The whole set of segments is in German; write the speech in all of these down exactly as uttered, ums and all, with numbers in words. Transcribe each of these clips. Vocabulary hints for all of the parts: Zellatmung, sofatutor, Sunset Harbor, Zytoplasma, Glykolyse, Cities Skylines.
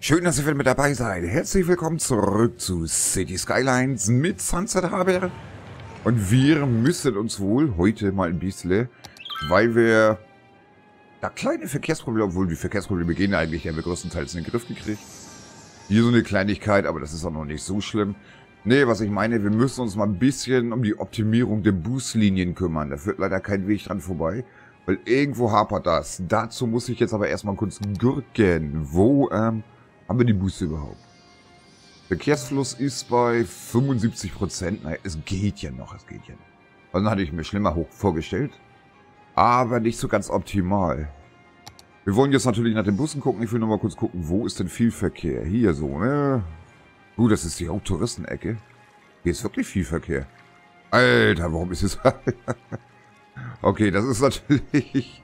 Schön, dass ihr wieder mit dabei seid. Herzlich willkommen zurück zu Cities Skylines mit Sunset Harbor. Und wir müssen uns wohl heute mal ein bisschen, weil wir da kleine Verkehrsprobleme, obwohl die Verkehrsprobleme gehen eigentlich, haben wir größtenteils in den Griff gekriegt. Hier so eine Kleinigkeit, aber das ist auch noch nicht so schlimm. Nee, was ich meine, wir müssen uns mal ein bisschen um die Optimierung der Buslinien kümmern. Da führt leider kein Weg dran vorbei, weil irgendwo hapert das. Dazu muss ich jetzt aber erstmal kurz gürken, wo, ähm, haben wir die Buße überhaupt? Verkehrsfluss ist bei fünfundsiebzig Prozent. Naja, es geht ja noch, es geht ja noch. Also dann hatte ich mir schlimmer hoch vorgestellt. Aber nicht so ganz optimal. Wir wollen jetzt natürlich nach den Bussen gucken. Ich will nochmal kurz gucken, wo ist denn viel Verkehr? Hier so, ne? Uh, das ist die Haupttouristenecke. Hier ist wirklich viel Verkehr. Alter, warum ist es... Okay, das ist natürlich...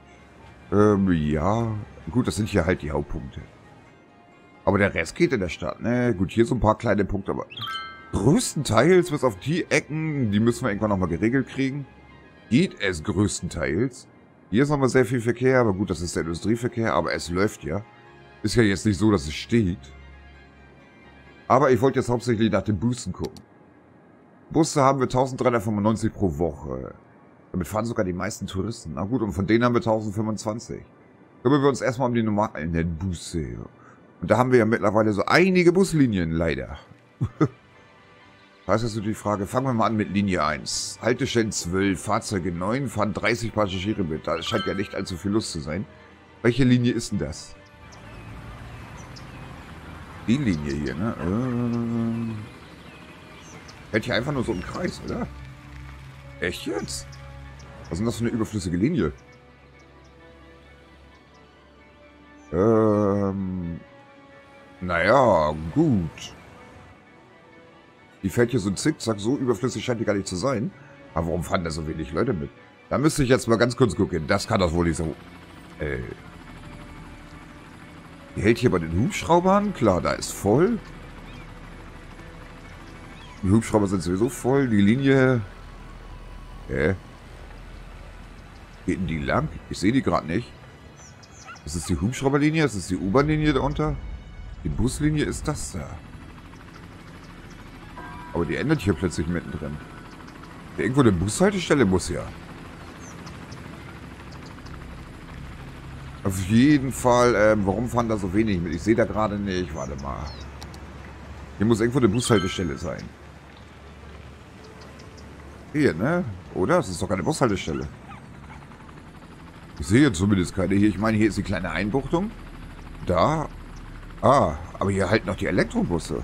ähm, ja... Gut, das sind hier halt die Hauptpunkte. Aber der Rest geht in der Stadt, ne? Gut, hier so ein paar kleine Punkte, aber größtenteils, bis auf die Ecken, die müssen wir irgendwann nochmal geregelt kriegen, geht es größtenteils. Hier ist nochmal sehr viel Verkehr, aber gut, das ist der Industrieverkehr, aber es läuft ja. Ist ja jetzt nicht so, dass es steht. Aber ich wollte jetzt hauptsächlich nach den Bussen gucken. Busse haben wir eintausenddreihundertfünfundneunzig pro Woche. Damit fahren sogar die meisten Touristen. Na gut, und von denen haben wir eintausendfünfundzwanzig. Kümmern wir uns erstmal um die normalen Busse. Und da haben wir ja mittlerweile so einige Buslinien, leider. Da ist jetzt die Frage, fangen wir mal an mit Linie eins. Haltestellen zwölf, Fahrzeuge neun, fahren dreißig Passagiere mit. Da scheint ja nicht allzu viel Lust zu sein. Welche Linie ist denn das? Die Linie hier, ne? Ähm... Hätte ich einfach nur so einen Kreis, oder? Echt jetzt? Was ist denn das für eine überflüssige Linie? Ähm... Naja, gut. Die fährt hier so ein Zickzack, so überflüssig scheint die gar nicht zu sein. Aber warum fahren da so wenig Leute mit? Da müsste ich jetzt mal ganz kurz gucken. Das kann das wohl nicht so... Äh. Die hält hier bei den Hubschraubern? Klar, da ist voll. Die Hubschrauber sind sowieso voll. Die Linie... Hä? Äh. Geht denn die lang? Ich sehe die gerade nicht. Das ist die Hubschrauberlinie, das ist die U-Bahn-Linie da unter. Die Buslinie ist das da. Aber die endet hier plötzlich mittendrin. Irgendwo eine Bushaltestelle muss ja. Auf jeden Fall, ähm, warum fahren da so wenig mit? Ich sehe da gerade nicht. Warte mal. Hier muss irgendwo eine Bushaltestelle sein. Hier, ne? Oder? Das ist doch keine Bushaltestelle. Ich sehe zumindest keine hier. Ich meine, hier ist die kleine Einbuchtung. Da... Ah, aber hier halten noch die Elektrobusse.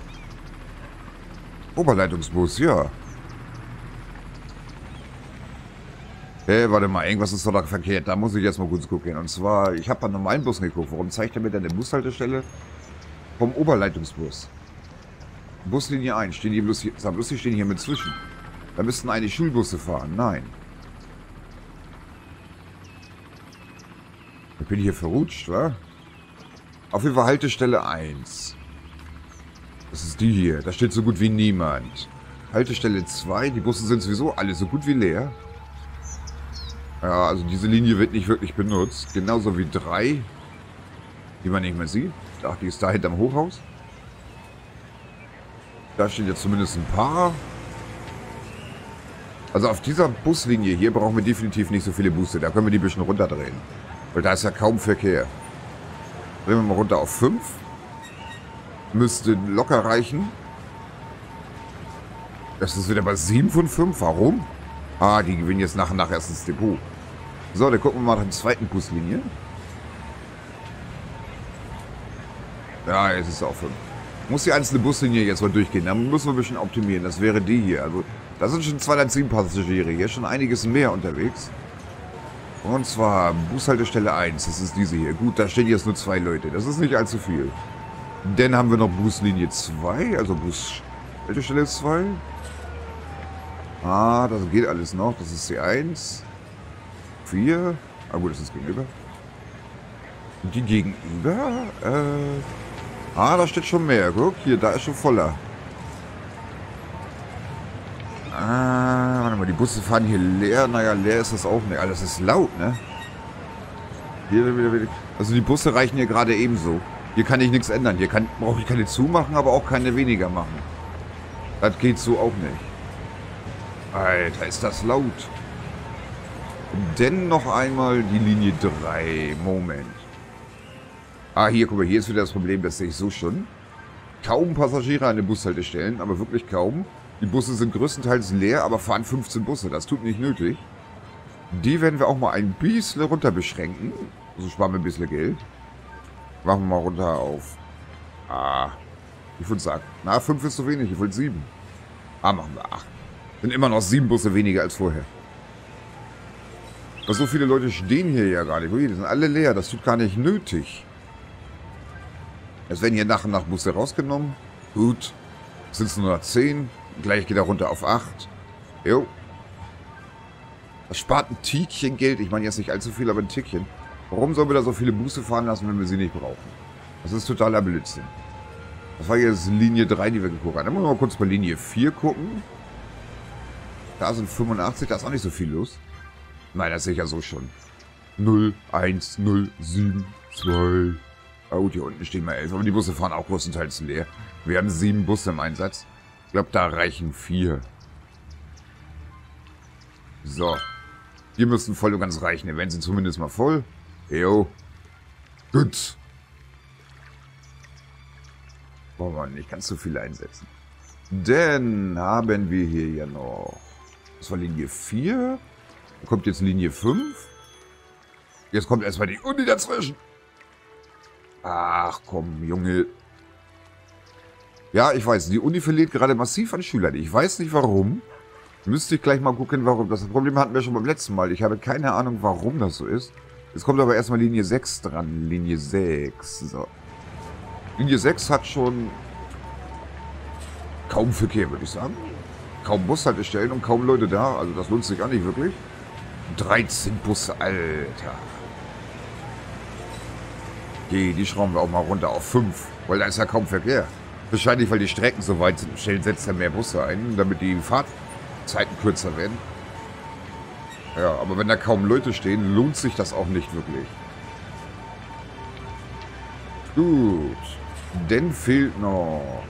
Oberleitungsbus, ja. Hey, warte mal, irgendwas ist doch da verkehrt. Da muss ich jetzt mal kurz gucken. Und zwar, ich habe bei normalen Bussen geguckt. Warum zeigt er mir denn eine Bushaltestelle vom Oberleitungsbus? Buslinie eins, stehen hier bloß hier, sag bloß, die stehen hier mit zwischen. Da müssten eigentlich Schulbusse fahren. Nein. Ich bin hier verrutscht, wa? Auf jeden Fall Haltestelle eins. Das ist die hier. Da steht so gut wie niemand. Haltestelle zwei. Die Busse sind sowieso alle so gut wie leer. Ja, also diese Linie wird nicht wirklich benutzt. Genauso wie drei. Die man nicht mehr sieht. Ach, die ist da hinterm Hochhaus. Da stehen jetzt zumindest ein paar. Also auf dieser Buslinie hier brauchen wir definitiv nicht so viele Busse. Da können wir die ein bisschen runterdrehen. Weil da ist ja kaum Verkehr. Drehen wir mal runter auf fünf. Müsste locker reichen. Das ist wieder bei sieben von fünf. Warum? Ah, die gewinnen jetzt nach und nach erst ins Depot. So, dann gucken wir mal nach der zweiten Buslinie. Ja, jetzt ist es auf fünf. Muss die einzelne Buslinie jetzt mal durchgehen. Da müssen wir ein bisschen optimieren. Das wäre die hier. Also, da sind schon zweihundertsieben Passagiere. Hier ist schon einiges mehr unterwegs. Und zwar Bushaltestelle eins, das ist diese hier. Gut, da stehen jetzt nur zwei Leute, das ist nicht allzu viel. Dann haben wir noch Buslinie zwei, also Bushaltestelle zwei. Ah, das geht alles noch, das ist die eins. vier, ah gut, das ist gegenüber. Und die gegenüber, äh... Ah, da steht schon mehr, guck, hier, da ist schon voller. Ah, warte mal, die Busse fahren hier leer. Naja, leer ist das auch nicht. Alles ist laut, ne? Hier wieder, wieder. Also die Busse reichen hier gerade ebenso. Hier kann ich nichts ändern. Hier kann, brauche ich keine zumachen, aber auch keine weniger machen. Das geht so auch nicht. Alter, ist das laut. Denn noch einmal die Linie drei. Moment. Ah, hier, guck mal, hier ist wieder das Problem, das sehe ich so schon. Kaum Passagiere an den Bushaltestellen, aber wirklich kaum. Die Busse sind größtenteils leer, aber fahren fünfzehn Busse. Das tut nicht nötig. Die werden wir auch mal ein bisschen runter beschränken. So sparen wir ein bisschen Geld. Machen wir mal runter auf... Ah, ich würde sagen... Na, fünf ist zu wenig, ich wollte sieben. Ah, machen wir acht. Sind immer noch sieben Busse weniger als vorher. Aber so viele Leute stehen hier ja gar nicht. Ui, die sind alle leer, das tut gar nicht nötig. Es werden hier nach und nach Busse rausgenommen. Gut. Sind es nur noch zehn. Gleich geht er runter auf acht. Jo. Das spart ein Tickchen Geld. Ich meine jetzt nicht allzu viel, aber ein Tickchen. Warum sollen wir da so viele Busse fahren lassen, wenn wir sie nicht brauchen? Das ist totaler Blödsinn. Das war jetzt Linie drei, die wir geguckt haben. Dann müssen wir mal kurz bei Linie vier gucken. Da sind fünfundachtzig, da ist auch nicht so viel los. Nein, das sehe ich ja so schon. null, eins, null, sieben, zwei. Ah gut, hier unten stehen wir elf. Aber die Busse fahren auch größtenteils leer. Wir haben sieben Busse im Einsatz. Ich glaube, da reichen vier. So. Die müssen voll und ganz reichen. Dann werden sie zumindest mal voll. Jo. Gut. Wollen wir nicht ganz so viel einsetzen. Denn haben wir hier ja noch... Das war Linie vier. Da kommt jetzt Linie fünf. Jetzt kommt erstmal die Uni dazwischen. Ach komm, Junge. Ja, ich weiß, die Uni verliert gerade massiv an Schülern. Ich weiß nicht warum. Müsste ich gleich mal gucken, warum. Das Problem hatten wir schon beim letzten Mal. Ich habe keine Ahnung, warum das so ist. Jetzt kommt aber erstmal Linie sechs dran. Linie sechs. So. Linie sechs hat schon kaum Verkehr, würde ich sagen. Kaum Bushaltestellen und kaum Leute da. Also das lohnt sich auch nicht wirklich. dreizehn Busse, Alter. Okay, die schrauben wir auch mal runter auf fünf. Weil da ist ja kaum Verkehr. Wahrscheinlich, weil die Strecken so weit sind. Stellen setzt er mehr Busse ein, damit die Fahrt... Zeiten kürzer werden. Ja, aber wenn da kaum Leute stehen, lohnt sich das auch nicht wirklich. Gut. Dann fehlt noch...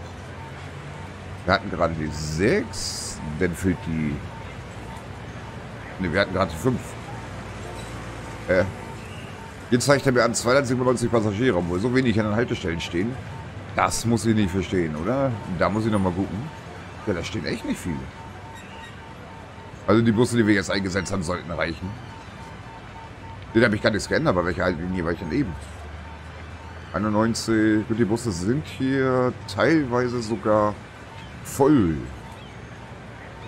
Wir hatten gerade die sechs. Dann fehlt die... Ne, wir hatten gerade die fünf. Äh. Jetzt zeigt er mir an zweihundertsiebenundneunzig Passagiere, obwohl so wenig an den Haltestellen stehen. Das muss ich nicht verstehen, oder? Da muss ich nochmal gucken. Ja, da stehen echt nicht viele. Also die Busse, die wir jetzt eingesetzt haben, sollten reichen. Den habe ich gar nichts geändert, aber welche Haltlinie war ich denn eben? einundneunzig. Gut, die Busse sind hier teilweise sogar voll.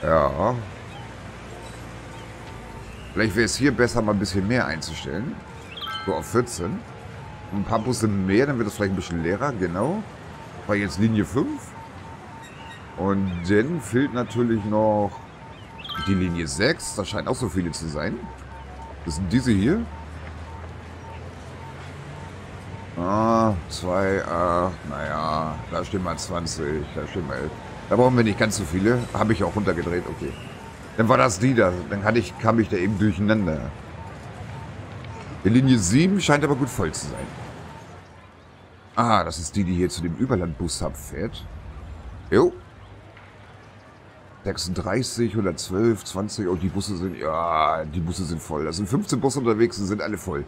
Ja. Vielleicht wäre es hier besser, mal ein bisschen mehr einzustellen. So auf vierzehn. Und ein paar Busse mehr, dann wird das vielleicht ein bisschen leerer, genau. War jetzt Linie fünf. Und dann fehlt natürlich noch... Die Linie sechs, da scheinen auch so viele zu sein. Das sind diese hier. Ah, zwei, ah, naja, da stehen mal zwanzig, da stehen mal elf. Da brauchen wir nicht ganz so viele. Habe ich auch runtergedreht, okay. Dann war das die da, dann hatte ich, kam ich da eben durcheinander. Die Linie sieben scheint aber gut voll zu sein. Ah, das ist die, die hier zu dem Überlandbus-Hub fährt. Jo. sechsunddreißig oder zwölf, zwanzig. Oh, die Busse sind... Ja, die Busse sind voll. Da sind fünfzehn Busse unterwegs und sind alle voll.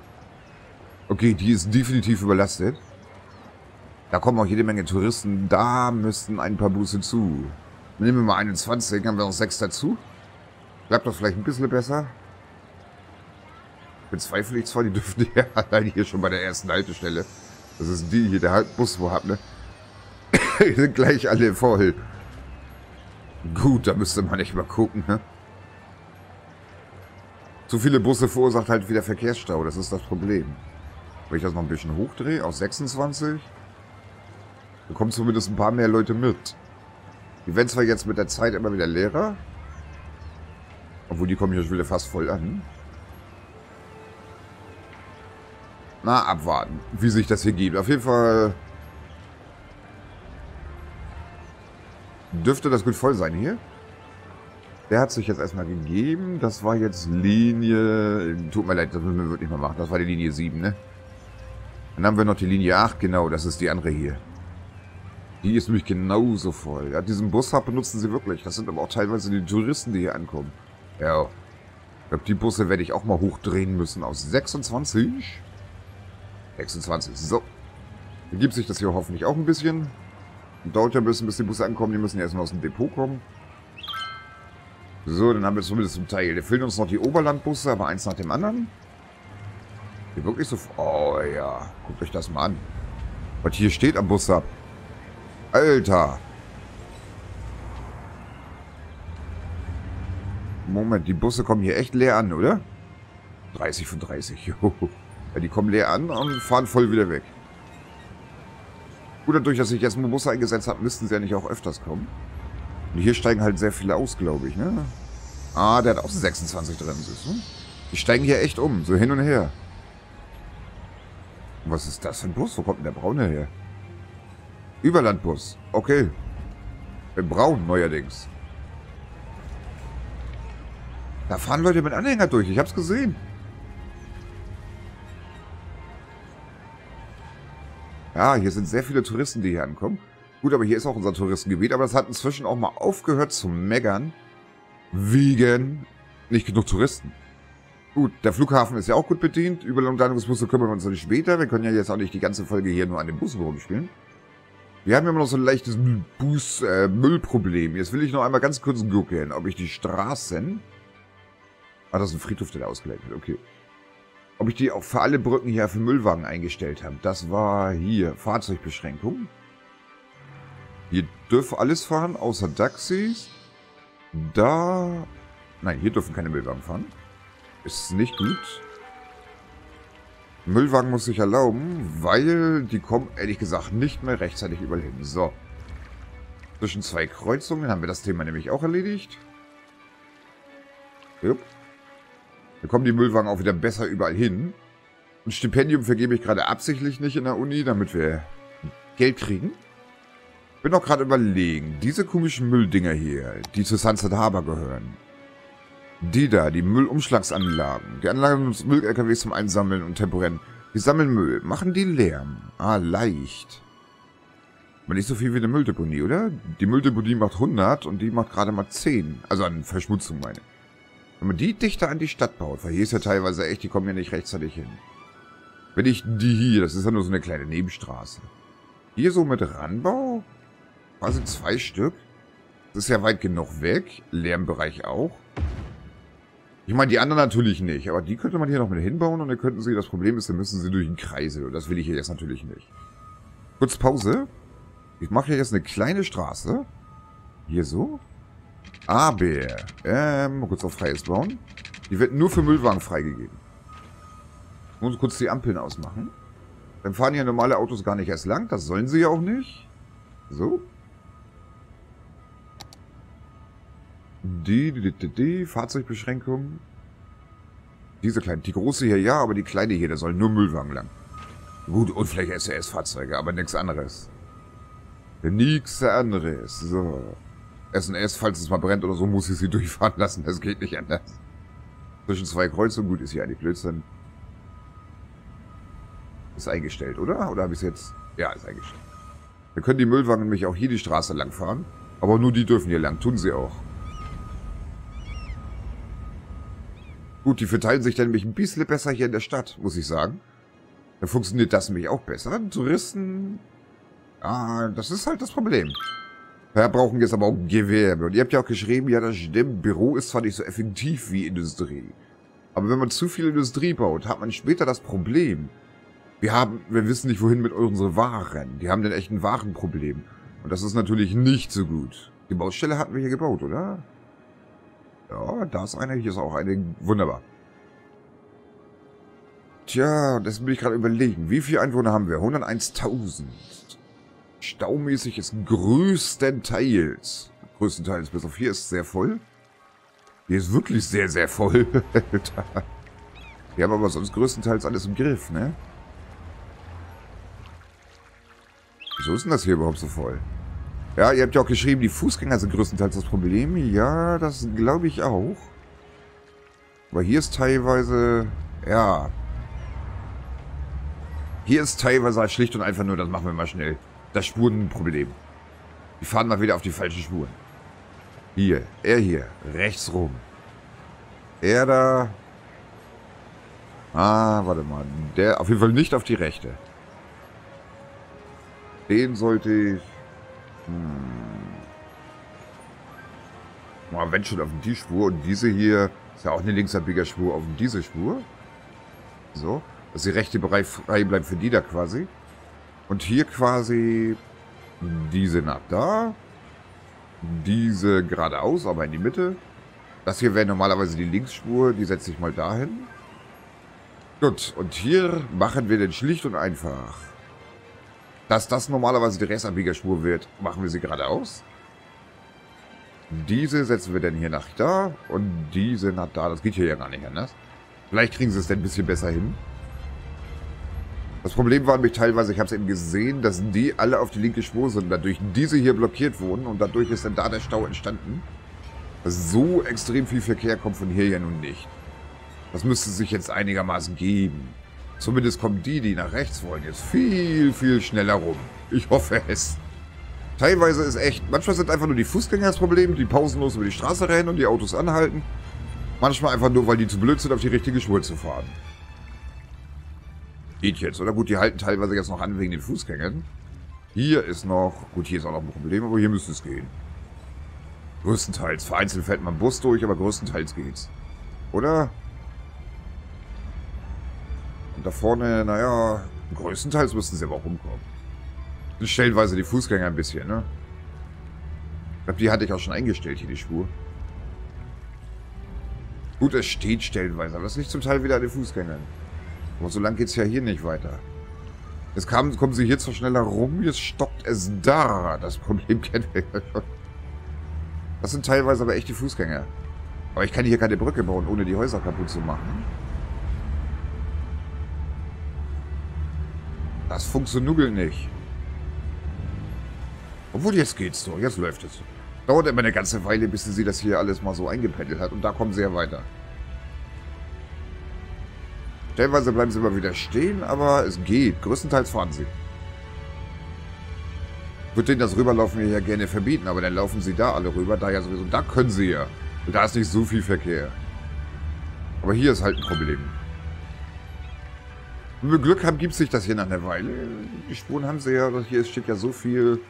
Okay, die ist definitiv überlastet. Da kommen auch jede Menge Touristen. Da müssten ein paar Busse zu. Nehmen wir mal einundzwanzig, haben wir noch sechs dazu. Bleibt das vielleicht ein bisschen besser. Bezweifle ich zwar, die dürfen ja allein hier schon bei der ersten Haltestelle. Das ist die hier, der Bus, wo hab, ne? Die sind gleich alle voll. Gut, da müsste man echt mal gucken, ne? Zu viele Busse verursacht halt wieder Verkehrsstau, das ist das Problem. Wenn ich das noch ein bisschen hochdrehe, auf sechsundzwanzig, bekommen zumindest ein paar mehr Leute mit. Die werden zwar jetzt mit der Zeit immer wieder leerer, obwohl die kommen hier schon wieder fast voll an. Na, abwarten, wie sich das hier gibt. Auf jeden Fall... Dürfte das gut voll sein hier? Der hat sich jetzt erstmal gegeben. Das war jetzt Linie... Tut mir leid, das müssen wir wirklich mal machen. Das war die Linie sieben, ne? Dann haben wir noch die Linie acht, genau, das ist die andere hier. Die ist nämlich genauso voll. Ja, diesen Bushub benutzen sie wirklich. Das sind aber auch teilweise die Touristen, die hier ankommen. Ja. Ich glaube, die Busse werde ich auch mal hochdrehen müssen. Aus sechsundzwanzig? sechsundzwanzig, so. Dann gibt sich das hier hoffentlich auch ein bisschen. Und dauert ja ein bisschen, bis die Busse ankommen. Die müssen ja erstmal aus dem Depot kommen. So, dann haben wir zumindest zum Teil. Da fehlen uns noch die Oberlandbusse, aber eins nach dem anderen. Hier wirklich so... Oh ja, guckt euch das mal an. Was hier steht am Bushub. Alter. Moment, die Busse kommen hier echt leer an, oder? dreißig von dreißig. Ja, die kommen leer an und fahren voll wieder weg. Gut, dadurch, dass ich jetzt nur Busse eingesetzt habe, müssten sie ja nicht auch öfters kommen. Und hier steigen halt sehr viele aus, glaube ich, ne? Ah, der hat auch sechsundzwanzig drin. Süß, ne? Die steigen hier echt um, so hin und her. Was ist das für ein Bus? Wo kommt denn der Braune her? Überlandbus. Okay. In Braun neuerdings. Da fahren Leute mit Anhänger durch. Ich hab's gesehen. Ja, hier sind sehr viele Touristen, die hier ankommen. Gut, aber hier ist auch unser Touristengebiet. Aber das hat inzwischen auch mal aufgehört zu meckern. Wegen nicht genug Touristen. Gut, der Flughafen ist ja auch gut bedient. Über Landungsbusse kümmern wir uns natürlich später. Wir können ja jetzt auch nicht die ganze Folge hier nur an den Bussen rumspielen. Wir haben immer noch so ein leichtes Bus-Müllproblem. Jetzt will ich noch einmal ganz kurz gucken, ob ich die Straßen... Ah, das ist ein Friedhof, der da ausgelegt wird. Okay. Ob ich die auch für alle Brücken hier für Müllwagen eingestellt habe. Das war hier. Fahrzeugbeschränkung. Hier dürfen alles fahren, außer Taxis. Da... Nein, hier dürfen keine Müllwagen fahren. Ist nicht gut. Müllwagen muss sich erlauben, weil die kommen, ehrlich gesagt, nicht mehr rechtzeitig überall hin. So. Zwischen zwei Kreuzungen haben wir das Thema nämlich auch erledigt. Jupp. Da kommen die Müllwagen auch wieder besser überall hin. Ein Stipendium vergebe ich gerade absichtlich nicht in der Uni, damit wir Geld kriegen. Bin auch gerade überlegen, diese komischen Mülldinger hier, die zu Sunset Harbor gehören. Die da, die Müllumschlagsanlagen. Die Anlagen des Müll-L K Ws zum Einsammeln und Temporennen. Die sammeln Müll. Machen die Lärm. Ah, leicht. Aber nicht so viel wie eine Mülldeponie, oder? Die Mülldeponie macht hundert und die macht gerade mal zehn. Also an Verschmutzung, meine. Wenn man die dichter an die Stadt baut, weil hier ist ja teilweise echt, die kommen ja nicht rechtzeitig hin. Wenn ich die hier, das ist ja nur so eine kleine Nebenstraße. Hier so mit ranbau? Also zwei Stück. Das ist ja weit genug weg. Lärmbereich auch. Ich meine, die anderen natürlich nicht, aber die könnte man hier noch mit hinbauen und dann könnten sie, das Problem ist, dann müssen sie durch den Kreisel und das will ich hier jetzt natürlich nicht. Kurz Pause. Ich mache hier jetzt eine kleine Straße. Hier so. Aber, ähm, mal kurz auf Freies bauen. Die wird nur für Müllwagen freigegeben. Ich muss kurz die Ampeln ausmachen. Dann fahren hier normale Autos gar nicht erst lang, das sollen sie ja auch nicht. So. Die, die, die, die, Fahrzeugbeschränkung. Diese kleine, die große hier, ja, aber die kleine hier, da sollen nur Müllwagen lang. Gut, und vielleicht S und S-Fahrzeuge, aber nichts anderes. Nichts anderes. So. S und S, falls es mal brennt oder so, muss ich sie durchfahren lassen, das geht nicht anders. Zwischen zwei Kreuzungen, gut, ist hier eigentlich Blödsinn. Ist eingestellt, oder? Oder habe ich es jetzt? Ja, ist eingestellt. Dann können die Müllwagen nämlich auch hier die Straße lang fahren, aber nur die dürfen hier lang, tun sie auch. Gut, die verteilen sich dann nämlich ein bisschen besser hier in der Stadt, muss ich sagen. Dann funktioniert das nämlich auch besser. Touristen... Ah, das ist halt das Problem. Wir brauchen jetzt aber auch Gewerbe. Und ihr habt ja auch geschrieben, ja, das stimmt, Büro ist zwar nicht so effektiv wie Industrie. Aber wenn man zu viel Industrie baut, hat man später das Problem. Wir haben, wir wissen nicht, wohin mit unseren Waren. Die haben dann echt ein Warenproblem. Und das ist natürlich nicht so gut. Die Baustelle hatten wir hier gebaut, oder? Ja, da ist eine, hier ist auch eine. Wunderbar. Tja, das will ich gerade überlegen. Wie viele Einwohner haben wir? hunderteuntausend. Staumäßig ist größtenteils. Größtenteils bis auf hier ist sehr voll. Hier ist wirklich sehr, sehr voll. Wir haben aber sonst größtenteils alles im Griff, ne? Wieso ist denn das hier überhaupt so voll? Ja, ihr habt ja auch geschrieben, die Fußgänger sind größtenteils das Problem. Ja, das glaube ich auch. Aber hier ist teilweise... Ja. Hier ist teilweise schlicht und einfach nur, das machen wir mal schnell, das Spurenproblem. Wir fahren mal wieder auf die falschen Spuren. Hier, er hier, rechts rum. Er da. Ah, warte mal. Der auf jeden Fall nicht auf die rechte. Den sollte ich... Hm. Mal wenn schon auf die Spur. Und diese hier ist ja auch eine Linksabbiegerspur auf diese Spur. So. Dass die rechte Bereich frei bleibt für die da quasi. Und hier quasi... Diese nach da. Diese geradeaus, aber in die Mitte. Das hier wäre normalerweise die Linksspur. Die setze ich mal dahin. Gut, und hier machen wir den schlicht und einfach. Dass das normalerweise die Rechtsabbiegerspur wird, machen wir sie geradeaus. Diese setzen wir dann hier nach da. Und diese nach da. Das geht hier ja gar nicht anders. Vielleicht kriegen sie es denn ein bisschen besser hin. Das Problem war nämlich teilweise, ich habe es eben gesehen, dass die alle auf die linke Spur sind, dadurch diese hier blockiert wurden und dadurch ist dann da der Stau entstanden. So extrem viel Verkehr kommt von hier ja nun nicht. Das müsste sich jetzt einigermaßen geben. Zumindest kommen die, die nach rechts wollen, jetzt viel, viel schneller rum. Ich hoffe es. Teilweise ist echt, manchmal sind einfach nur die Fußgänger das Problem, die pausenlos über die Straße rennen und die Autos anhalten. Manchmal einfach nur, weil die zu blöd sind, auf die richtige Spur zu fahren. Geht jetzt, oder? Gut, die halten teilweise jetzt noch an wegen den Fußgängern. Hier ist noch... Gut, hier ist auch noch ein Problem, aber hier müsste es gehen. Größtenteils. Vereinzelt fährt man Bus durch, aber größtenteils geht's. Oder? Und da vorne, naja... Größtenteils müssten sie aber auch rumkommen. Und stellenweise die Fußgänger ein bisschen, ne? Ich glaube, die hatte ich auch schon eingestellt, hier die Spur. Gut, es steht stellenweise, aber das liegt zum Teil wieder an den Fußgängern. Aber so lang geht es ja hier nicht weiter. Jetzt kam, kommen sie hier zwar schneller rum, jetzt stoppt es da. Das Problem kennen wir ja schon. Das sind teilweise aber echte Fußgänger. Aber ich kann hier keine Brücke bauen, ohne die Häuser kaputt zu machen. Das funktioniert nicht. Obwohl, jetzt geht's doch. Jetzt läuft es. Dauert immer eine ganze Weile, bis sie das hier alles mal so eingependelt hat. Und da kommen sie ja weiter. Stellenweise bleiben sie immer wieder stehen, aber es geht. Größtenteils fahren sie. Ich würde denen das Rüberlaufen hier ja gerne verbieten, aber dann laufen sie da alle rüber. Da ja sowieso. Da können sie ja. Und da ist nicht so viel Verkehr. Aber hier ist halt ein Problem. Wenn wir Glück haben, gibt es sich das hier nach einer Weile. Die Spuren haben sie ja. Hier steht ja so viel,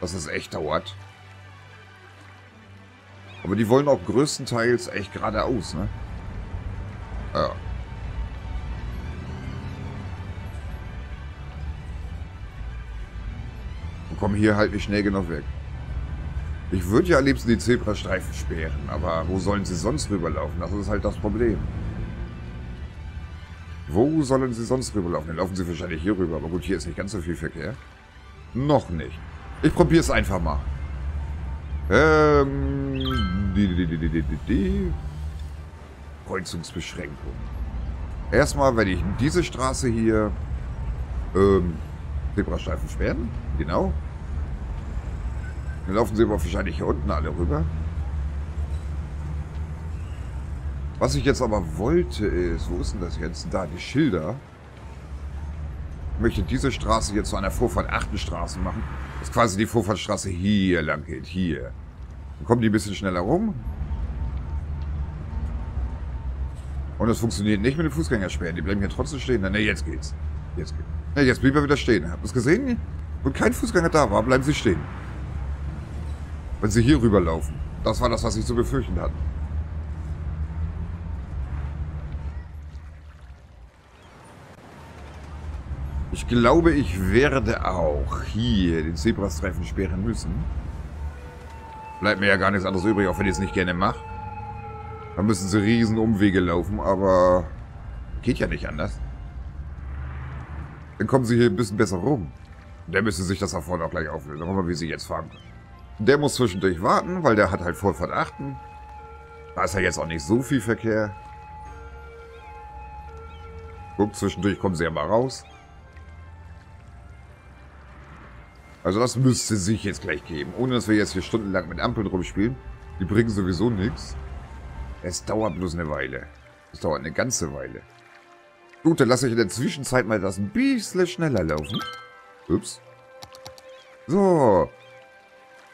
dass es echt dauert. Aber die wollen auch größtenteils echt geradeaus, ne? Ja. Kommen hier halt nicht schnell genug weg. Ich würde ja am liebsten die Zebrastreifen sperren, aber wo sollen sie sonst rüberlaufen? Das ist halt das Problem. Wo sollen sie sonst rüberlaufen? Dann laufen sie wahrscheinlich hier rüber, aber gut, hier ist nicht ganz so viel Verkehr. Noch nicht. Ich probiere es einfach mal. Ähm, die, die, die, die, die, die, die. Kreuzungsbeschränkung. Erstmal werde ich diese Straße hier ähm, Zebrastreifen sperren. Genau. Dann laufen sie aber wahrscheinlich hier unten alle rüber. Was ich jetzt aber wollte ist, wo ist denn das jetzt? Da, die Schilder. Ich möchte diese Straße hier zu einer Vorfahrt acht Straße machen. Das ist quasi die Vorfahrtstraße hier lang geht, hier. Dann kommen die ein bisschen schneller rum. Und das funktioniert nicht mit den Fußgängersperren. Die bleiben hier trotzdem stehen. Na, ne, jetzt geht's. Jetzt geht's. Ne, jetzt blieb er wieder stehen. Habt ihr es gesehen? Und kein Fußgänger da war, bleiben sie stehen. Wenn sie hier rüberlaufen. Das war das, was ich zu befürchten hatte. Ich glaube, ich werde auch hier den Zebrastreifen sperren müssen. Bleibt mir ja gar nichts anderes übrig, auch wenn ich es nicht gerne mache. Dann müssen sie riesen Umwege laufen, aber geht ja nicht anders. Dann kommen sie hier ein bisschen besser rum. Der müsste sich das da vorne auch gleich auflösen. Dann gucken wir, wie sie jetzt fahren können. Der muss zwischendurch warten, weil der hat halt Vorfahrt acht. Da ist ja jetzt auch nicht so viel Verkehr. Guck, zwischendurch kommen sie ja mal raus. Also das müsste sich jetzt gleich geben. Ohne, dass wir jetzt hier stundenlang mit Ampeln rumspielen. Die bringen sowieso nichts. Es dauert bloß eine Weile. Es dauert eine ganze Weile. Gut, dann lasse ich in der Zwischenzeit mal das ein bisschen schneller laufen. Ups. So.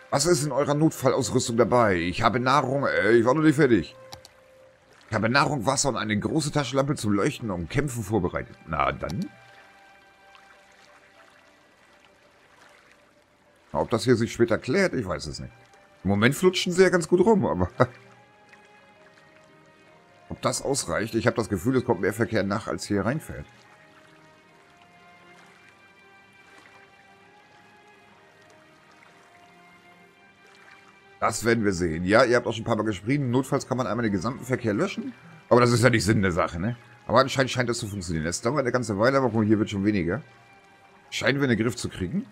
Was ist in eurer Notfallausrüstung dabei? Ich habe Nahrung... Äh, ich war noch nicht fertig. Ich habe Nahrung, Wasser und eine große Taschenlampe zum Leuchten und Kämpfen vorbereitet. Na dann. Ob das hier sich später klärt, ich weiß es nicht. Im Moment flutschen sie ja ganz gut rum, aber... Ob das ausreicht? Ich habe das Gefühl, es kommt mehr Verkehr nach, als hier reinfällt. Das werden wir sehen. Ja, ihr habt auch schon ein paar Mal geschrieben. Notfalls kann man einmal den gesamten Verkehr löschen. Aber das ist ja nicht Sinn der Sache, ne? Aber anscheinend scheint das zu funktionieren. Es dauert eine ganze Weile, aber guck mal, hier wird schon weniger. Scheinen wir in den Griff zu kriegen.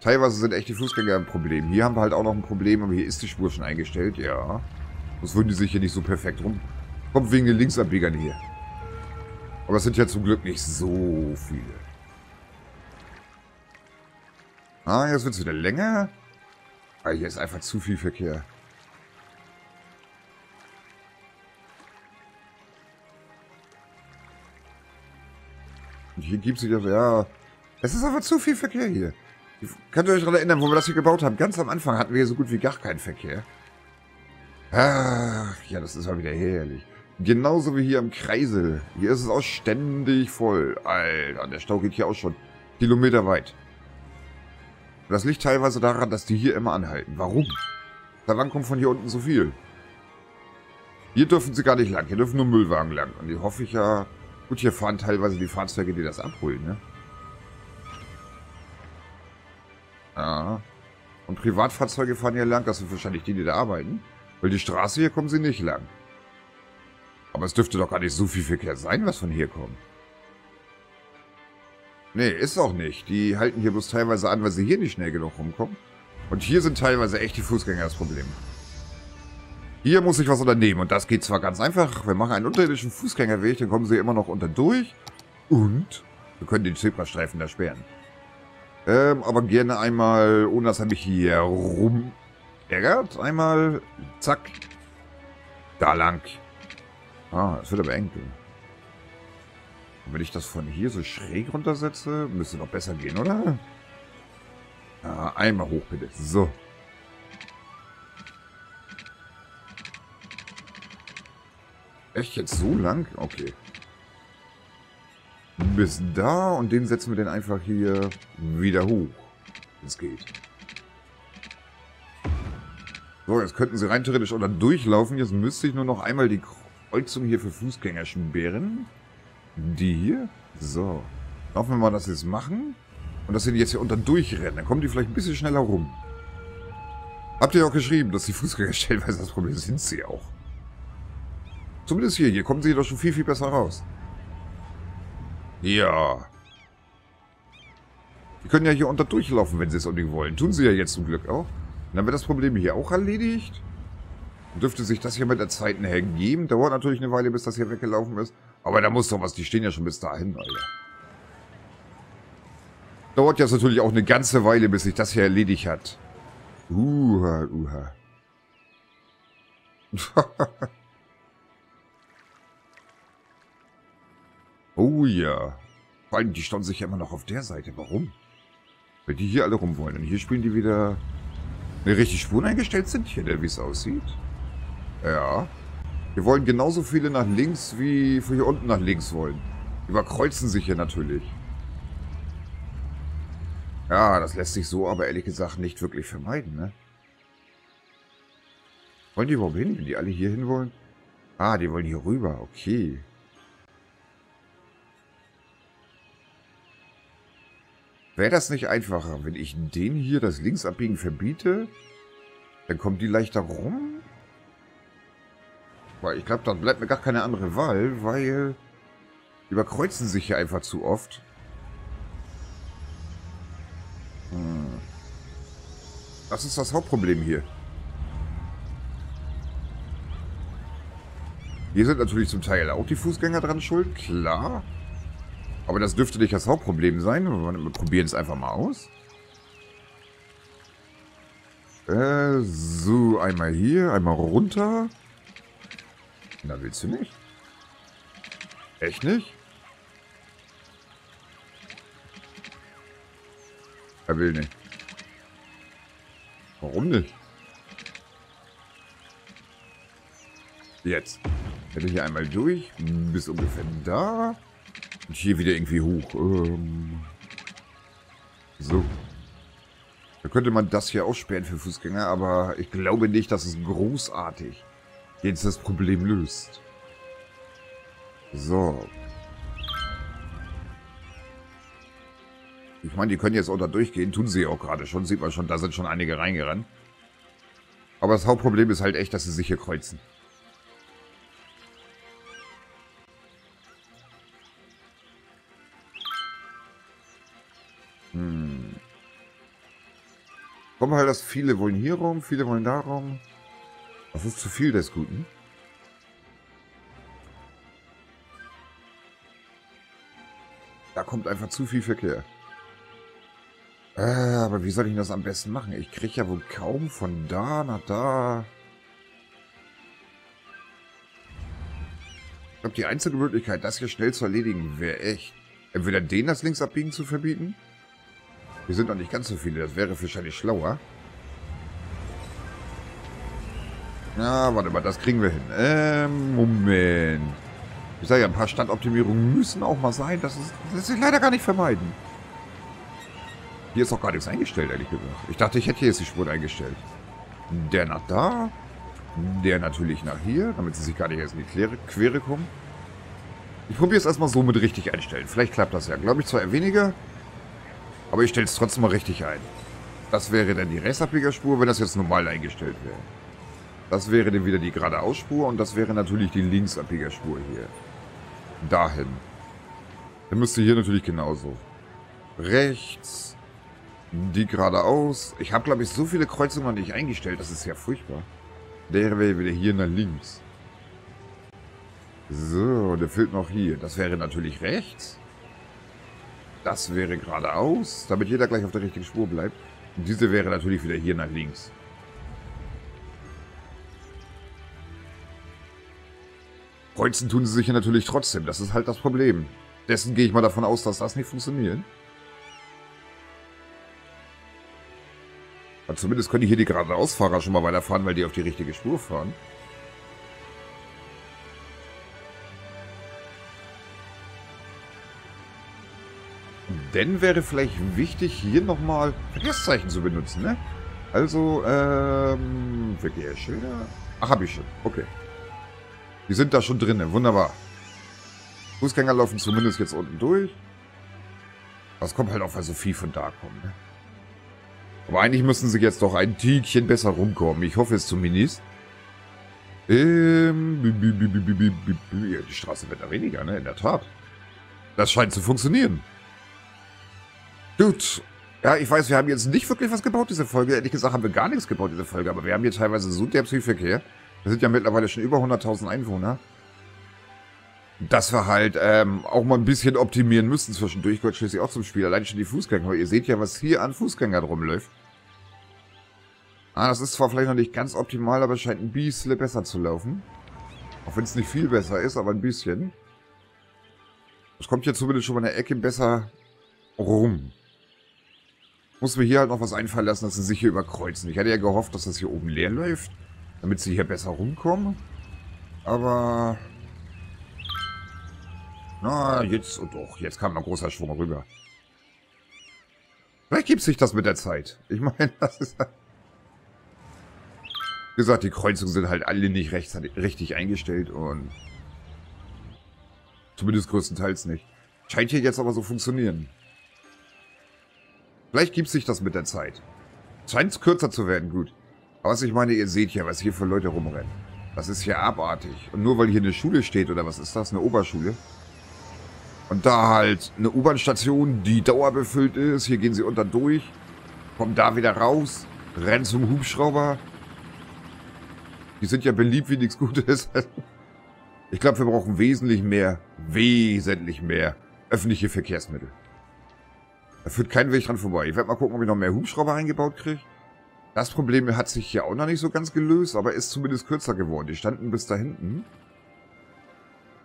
Teilweise sind echt die Fußgänger ein Problem. Hier haben wir halt auch noch ein Problem, aber hier ist die Spur schon eingestellt. Ja. Sonst würden die sich hier nicht so perfekt rum... Kommt wegen den Linksabbiegern hier. Aber es sind ja zum Glück nicht so viele. Ah, jetzt wird es wieder länger. Ah, hier ist einfach zu viel Verkehr. Und hier gibt es wieder... Ja, es ist einfach zu viel Verkehr hier. Könnt ihr euch daran erinnern, wo wir das hier gebaut haben? Ganz am Anfang hatten wir hier so gut wie gar keinen Verkehr. Ach, ja, das ist mal wieder herrlich. Genauso wie hier am Kreisel. Hier ist es auch ständig voll. Alter, der Stau geht hier auch schon kilometerweit. Das liegt teilweise daran, dass die hier immer anhalten. Warum? Da wann kommt von hier unten so viel? Hier dürfen sie gar nicht lang. Hier dürfen nur Müllwagen lang. Und die hoffe ich ja... Gut, hier fahren teilweise die Fahrzeuge, die das abholen, ne? Ah. Und Privatfahrzeuge fahren hier lang. Das sind wahrscheinlich die, die da arbeiten. Weil die Straße hier kommen sie nicht lang. Aber es dürfte doch gar nicht so viel Verkehr sein, was von hier kommt. Nee, ist auch nicht. Die halten hier bloß teilweise an, weil sie hier nicht schnell genug rumkommen. Und hier sind teilweise echt die Fußgänger das Problem. Hier muss ich was unternehmen. Und das geht zwar ganz einfach. Wir machen einen unterirdischen Fußgängerweg, dann kommen sie immer noch unter durch. Und wir können den Zebrastreifen da sperren. Ähm, aber gerne einmal, ohne dass er mich hier rum... ärgert. Einmal. Zack. Da lang. Ah, es wird aber eng. Und wenn ich das von hier so schräg runtersetze, müsste doch besser gehen, oder? Ah, einmal hoch, bitte. So. Echt jetzt so lang? Okay. Bis da und den setzen wir dann einfach hier wieder hoch. Es geht. So, jetzt könnten sie rein theoretisch oder durchlaufen. Jetzt müsste ich nur noch einmal die Kreuzung hier für Fußgänger sperren. Die hier. So. Hoffen wir mal, dass sie es machen. Und dass sie jetzt hier unter durchrennen. Dann kommen die vielleicht ein bisschen schneller rum. Habt ihr auch geschrieben, dass die Fußgänger stellenweise das Problem sind. Sind sie auch. Zumindest hier. Hier kommen sie doch schon viel, viel besser raus. Ja. Die können ja hier unter durchlaufen, wenn sie es unbedingt wollen. Tun sie ja jetzt zum Glück auch. Dann wird das Problem hier auch erledigt. Dürfte sich das hier mit der Zeit nachher geben. Dauert natürlich eine Weile, bis das hier weggelaufen ist. Aber da muss doch was. Die stehen ja schon bis dahin, Alter. Dauert jetzt natürlich auch eine ganze Weile, bis sich das hier erledigt hat. Uha, uha. Oh ja. Vor allem, die stauen sich ja immer noch auf der Seite. Warum? Weil die hier alle rum wollen. Und hier spielen die wieder... Ne, richtig Spuren eingestellt sind hier, wie es aussieht. Ja. Wir wollen genauso viele nach links, wie von hier unten nach links wollen. Überkreuzen sich hier natürlich. Ja, das lässt sich so aber ehrlich gesagt nicht wirklich vermeiden, ne? Wollen die überhaupt hin, wenn die alle hier hin wollen? Ah, die wollen hier rüber, okay. Wäre das nicht einfacher, wenn ich den hier das Linksabbiegen verbiete? Dann kommen die leichter rum? Weil ich glaube, dann bleibt mir gar keine andere Wahl, weil... Die überkreuzen sich hier einfach zu oft. Hm. Das ist das Hauptproblem hier. Hier sind natürlich zum Teil auch die Fußgänger dran schuld, klar. Aber das dürfte nicht das Hauptproblem sein. Wir probieren es einfach mal aus. Äh, so, einmal hier, einmal runter. Na, willst du nicht? Echt nicht? keinen Willen, ey. Warum denn? Jetzt. Hätte ich hier einmal durch. Bis ungefähr da. Und hier wieder irgendwie hoch. Ähm. So. Da könnte man das hier aussperren für Fußgänger, aber ich glaube nicht, dass es großartig jetzt das Problem löst. So. Ich meine, die können jetzt auch da durchgehen. Tun sie auch gerade schon. Sieht man schon, da sind schon einige reingerannt. Aber das Hauptproblem ist halt echt, dass sie sich hier kreuzen. Hm. Kommt halt, dass viele wollen hier rum, viele wollen da rum. Das ist zu viel des Guten. Da kommt einfach zu viel Verkehr. Ah, aber wie soll ich das am besten machen? Ich kriege ja wohl kaum von da nach da. Ich glaube, die einzige Möglichkeit, das hier schnell zu erledigen, wäre echt. Entweder denen das Linksabbiegen zu verbieten. Wir sind noch nicht ganz so viele, das wäre wahrscheinlich schlauer. Na, warte mal, das kriegen wir hin. Ähm, Moment. Ich sage ja, ein paar Standoptimierungen müssen auch mal sein. Das ist, das lässt sich leider gar nicht vermeiden. Hier ist auch gar nichts eingestellt, ehrlich gesagt. Ich dachte, ich hätte hier jetzt die Spur eingestellt. Der nach da. Der natürlich nach hier, damit sie sich gar nicht erst in die Quere kommen. Ich probiere es erstmal so mit richtig einstellen. Vielleicht klappt das ja. Glaube ich zwar eher weniger, aber ich stelle es trotzdem mal richtig ein. Das wäre dann die Rechtsabbiegerspur, wenn das jetzt normal eingestellt wäre. Das wäre dann wieder die Geradeausspur und das wäre natürlich die Linksabbiegerspur hier. Dahin. Dann müsste hier natürlich genauso. Rechts. Die geradeaus. Ich habe, glaube ich, so viele Kreuzungen noch nicht eingestellt. Das ist ja furchtbar. Der wäre wieder hier nach links. So, der fehlt noch hier. Das wäre natürlich rechts. Das wäre geradeaus, damit jeder gleich auf der richtigen Spur bleibt. Und diese wäre natürlich wieder hier nach links. Kreuzen tun sie sich hier natürlich trotzdem. Das ist halt das Problem. Dessen gehe ich mal davon aus, dass das nicht funktioniert. Zumindest können hier die Geradeausfahrer schon mal weiterfahren, weil die auf die richtige Spur fahren. Denn wäre vielleicht wichtig, hier nochmal Verkehrszeichen zu benutzen, ne? Also, ähm, Verkehrsschilder. Ach, hab ich schon. Okay. Die sind da schon drin. Wunderbar. Fußgänger laufen zumindest jetzt unten durch. Das kommt halt auch, weil so viel von da kommt, ne? Aber eigentlich müssen sie jetzt doch ein Tickchen besser rumkommen. Ich hoffe es zumindest. Ähm, die Straße wird da weniger, ne? In der Tat. Das scheint zu funktionieren. Gut. Ja, ich weiß, wir haben jetzt nicht wirklich was gebaut, diese Folge. Ehrlich gesagt haben wir gar nichts gebaut, diese Folge. Aber wir haben hier teilweise so derbs viel Verkehr. Da sind ja mittlerweile schon über hunderttausend Einwohner. Dass wir halt ähm, auch mal ein bisschen optimieren müssen zwischendurch. Gehört schließlich auch zum Spiel. Allein schon die Fußgänger. Ihr seht ja, was hier an Fußgängern rumläuft. Ah, das ist zwar vielleicht noch nicht ganz optimal, aber es scheint ein bisschen besser zu laufen. Auch wenn es nicht viel besser ist, aber ein bisschen. Es kommt hier zumindest schon mal eine Ecke besser rum. Muss mir hier halt noch was einfallen lassen, dass sie sich hier überkreuzen. Ich hätte ja gehofft, dass das hier oben leer läuft, damit sie hier besser rumkommen. Aber... Na, jetzt, oh doch, jetzt kam ein großer Schwung rüber. Vielleicht gibt sich das mit der Zeit. Ich meine, das ist... Wie gesagt, die Kreuzungen sind halt alle nicht rechtzeitig richtig eingestellt und... Zumindest größtenteils nicht. Scheint hier jetzt aber so funktionieren. Vielleicht gibt sich das mit der Zeit. Scheint es kürzer zu werden, gut. Aber was ich meine, ihr seht ja, was hier für Leute rumrennen. Das ist ja abartig. Und nur weil hier eine Schule steht, oder was ist das, eine Oberschule... Und da halt eine U-Bahn-Station, die dauerbefüllt ist. Hier gehen sie unter durch. Kommen da wieder raus. Rennen zum Hubschrauber. Die sind ja beliebt wie nichts Gutes. Ich glaube, wir brauchen wesentlich mehr, wesentlich mehr öffentliche Verkehrsmittel. Da führt kein Weg dran vorbei. Ich werde mal gucken, ob ich noch mehr Hubschrauber eingebaut kriege. Das Problem hat sich hier auch noch nicht so ganz gelöst, aber ist zumindest kürzer geworden. Die standen bis da hinten.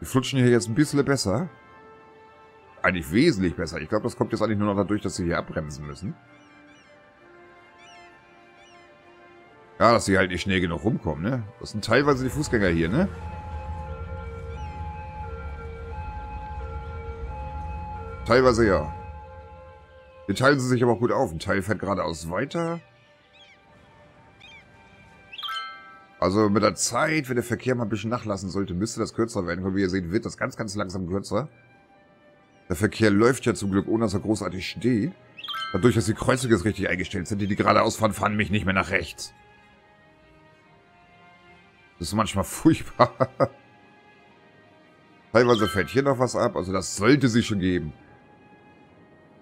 Die flutschen hier jetzt ein bisschen besser. Eigentlich wesentlich besser. Ich glaube, das kommt jetzt eigentlich nur noch dadurch, dass sie hier abbremsen müssen. Ja, dass sie halt nicht schnell genug rumkommen, ne? Das sind teilweise die Fußgänger hier, ne? Teilweise ja. Hier teilen sie sich aber auch gut auf. Ein Teil fährt geradeaus weiter. Also mit der Zeit, wenn der Verkehr mal ein bisschen nachlassen sollte, müsste das kürzer werden. Weil wie ihr seht, wird das ganz, ganz langsam kürzer. Der Verkehr läuft ja zum Glück, ohne dass er großartig steht. Dadurch, dass die Kreuzungen jetzt richtig eingestellt sind, die, die geradeaus fahren, fahren mich nicht mehr nach rechts. Das ist manchmal furchtbar. Teilweise fällt hier noch was ab, also das sollte sie schon geben.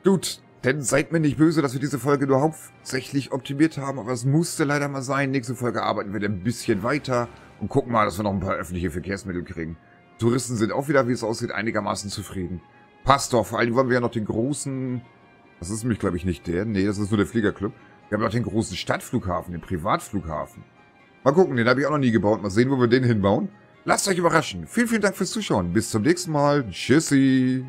Gut, denn seid mir nicht böse, dass wir diese Folge nur hauptsächlich optimiert haben, aber es musste leider mal sein. Nächste Folge arbeiten wir dann ein bisschen weiter und gucken mal, dass wir noch ein paar öffentliche Verkehrsmittel kriegen. Touristen sind auch wieder, wie es aussieht, einigermaßen zufrieden. Passt doch, vor allem wollen wir ja noch den großen... Das ist nämlich, glaube ich, nicht der. Nee, das ist nur der Fliegerclub. Wir haben noch den großen Stadtflughafen, den Privatflughafen. Mal gucken, den habe ich auch noch nie gebaut. Mal sehen, wo wir den hinbauen. Lasst euch überraschen. Vielen, vielen Dank fürs Zuschauen. Bis zum nächsten Mal. Tschüssi.